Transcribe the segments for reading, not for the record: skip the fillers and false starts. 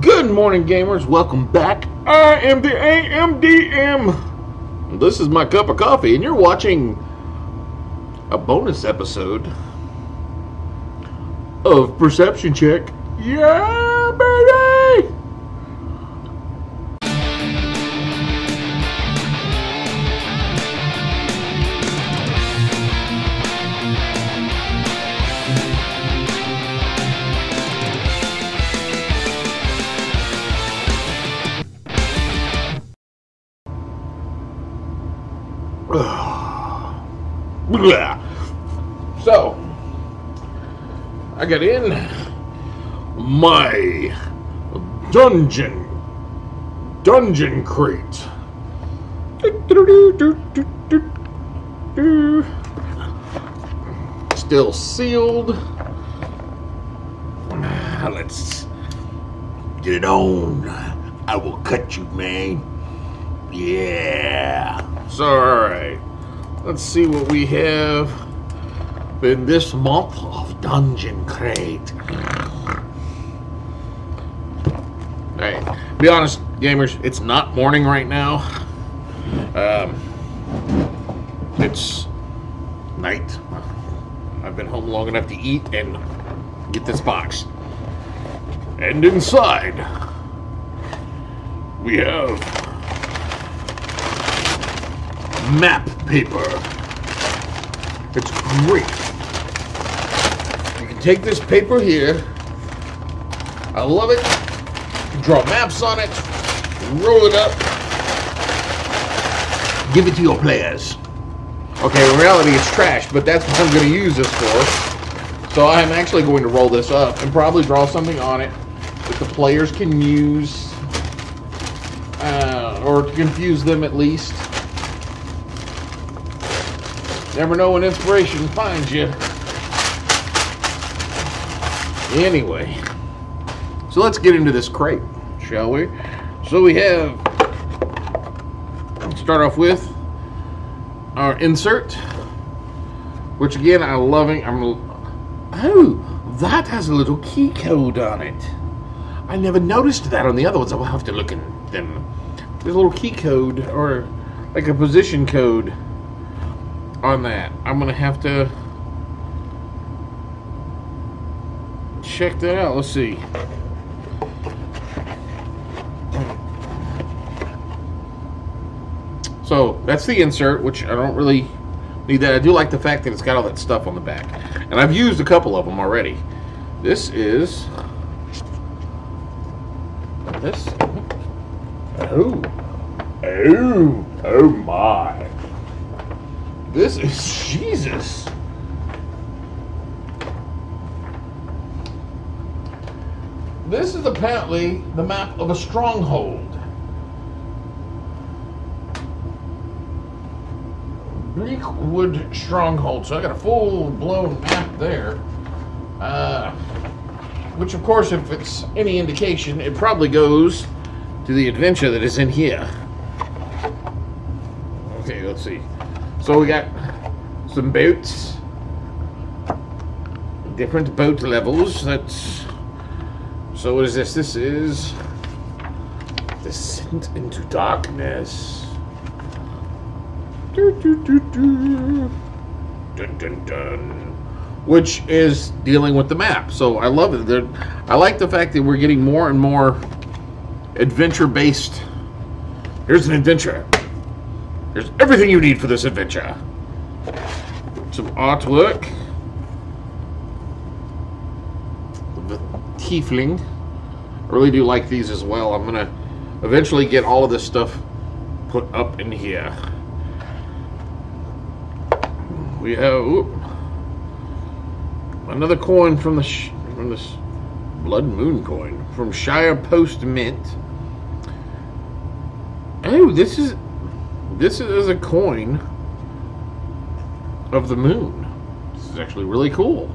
Good morning, gamers. Welcome back. I am the AMDM. This is my cup of coffee, and you're watching a bonus episode of Perception Check. Yeah, baby! So, I got in my Dungeon Crate. Still sealed. Let's get it on. I will cut you, man. Yeah. So, alright. Let's see what we have in this month of Dungeon Crate. Alright, be honest, gamers, it's not morning right now. It's night. I've been home long enough to eat and get this box. And inside, we have map paper. It's great. Take this paper here. I love it. Draw maps on it. Roll it up. Give it to your players. Okay, in reality it's trash, but that's what I'm going to use this for. So I'm actually going to roll this up and probably draw something on it that the players can use. Or to confuse them at least. Never know when inspiration finds you. Anyway, so let's get into this crate, shall we? So we have, start off with our insert, which again I'm loving. Oh, that has a little key code on it. I never noticed that on the other ones. I will have to look at them. There's a little key code or like a position code on that. I'm gonna have to check that out. Let's see. So that's the insert, which I don't really need that. I do like the fact that it's got all that stuff on the back, and I've used a couple of them already. This is oh my, this is Jesus. This is apparently the map of a stronghold. Bleakwood Stronghold. So I got a full-blown map there. Which, of course, if it's any indication, it probably goes to the adventure that is in here. Okay, let's see. So we got some boats. Different boat levels. So what is this? This is Descent Into Darkness. Dun, dun, dun. Which is dealing with the map. So I love it. I like the fact that we're getting more and more adventure-based. Here's an adventure. Here's everything you need for this adventure. Some artwork. Tiefling. I really do like these as well. I'm gonna eventually get all of this stuff put up in here. We have another coin from this Blood Moon coin from Shire Post Mint. Oh, this is a coin of the moon. This is actually really cool.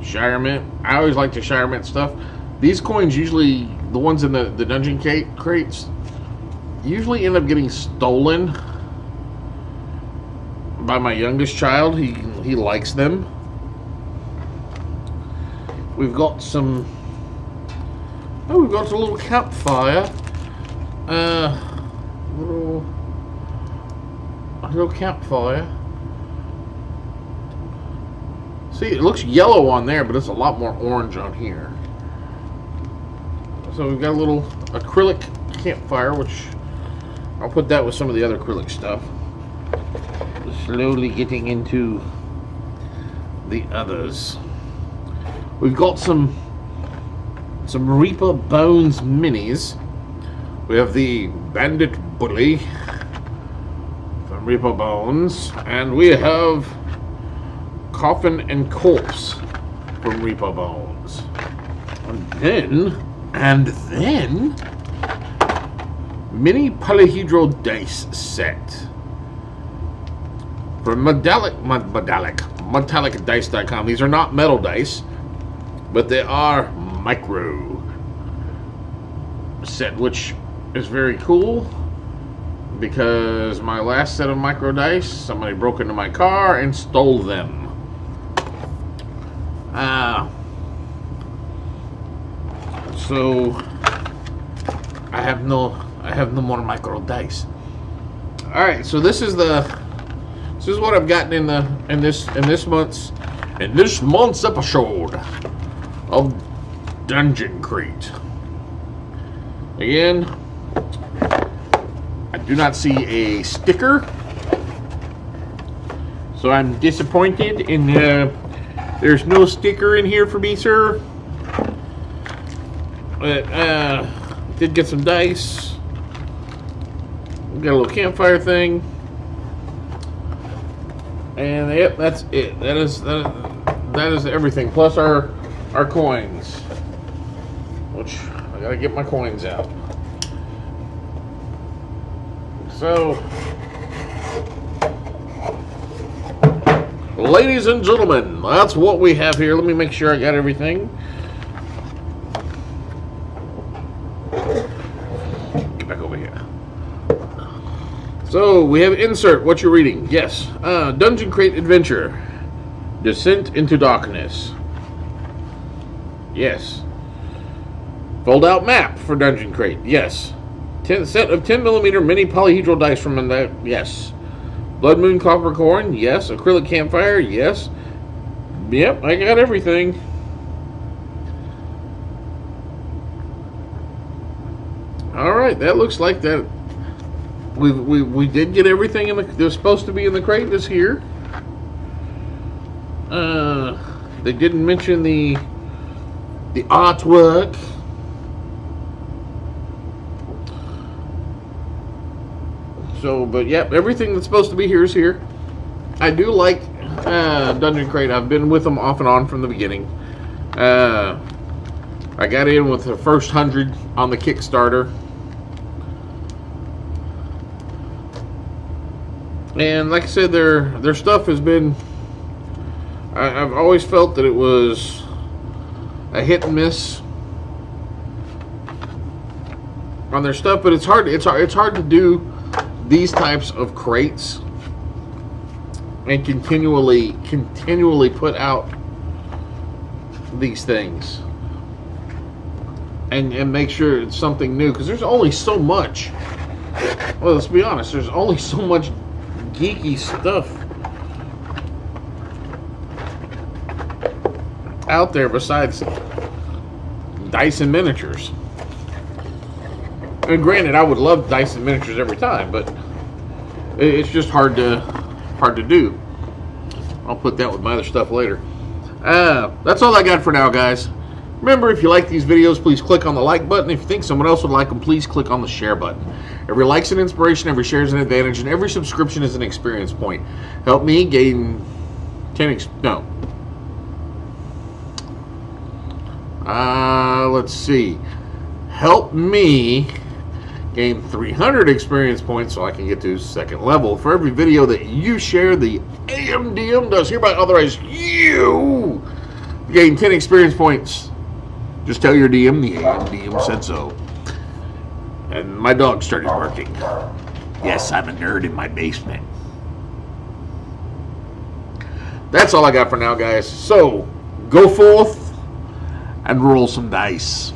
Shire Mint. I always like to Shire Mint stuff. These coins usually, the ones in the Dungeon Crates, usually end up getting stolen by my youngest child. He likes them. We've got some Oh, we've got a little campfire. A little campfire. See, it looks yellow on there, but it's a lot more orange on here. So we've got a little acrylic campfire, which I'll put that with some of the other acrylic stuff. Slowly getting into the others. We've got some Reaper Bones minis. We have the Bandit Bully from Reaper Bones, and we have Coffin and Corpse from Reaper Bones. And then mini polyhedral dice set from metallicdice.com. These are not metal dice, but they are micro set, which is very cool because my last set of micro dice, somebody broke into my car and stole them. So I have no more micro dice. All right, so this is what I've gotten in this month's episode of Dungeon Crate. Again, I do not see a sticker, so I'm disappointed. In there's no sticker in here for me, sir. But did get some dice. We got a little campfire thing. And yep, that's it. That is everything. Plus our coins, which I gotta get my coins out. So, ladies and gentlemen, that's what we have here. Let me make sure I got everything. Get back over here. So we have insert what you're reading. Yes, Dungeon Crate Adventure, Descent Into Darkness. Yes. Fold out map for Dungeon Crate. Yes. Set of 10mm mini polyhedral dice from that. Yes. Blood Moon copper corn. Yes. Acrylic campfire. Yes. Yep, I got everything. All right, that looks like that. We did get everything in that's supposed to be in the crate this year. They didn't mention the artwork. So, but yep, everything that's supposed to be here is here. I do like Dungeon Crate. I've been with them off and on from the beginning. I got in with the first 100 on the Kickstarter. And like I said, their stuff has been... I've always felt that it was a hit and miss on their stuff, but it's hard to do these types of crates and continually put out these things and make sure it's something new, because there's only so much. Well, let's be honest, there's only so much geeky stuff out there besides dice and miniatures. And granted, I would love dice and miniatures every time, but it's just hard to do. I'll put that with my other stuff later. That's all I got for now, guys. Remember, if you like these videos, please click on the like button. If you think someone else would like them, please click on the share button. Every like's an inspiration, every share's an advantage, and every subscription is an experience point. Help me gain 300 experience points so I can get to second level. For every video that you share, the AMDM does hereby authorize you to gain 10 experience points. Just tell your DM the AMDM said so. And my dog started barking. Yes, I'm a nerd in my basement. That's all I got for now, guys. So, go forth and roll some dice.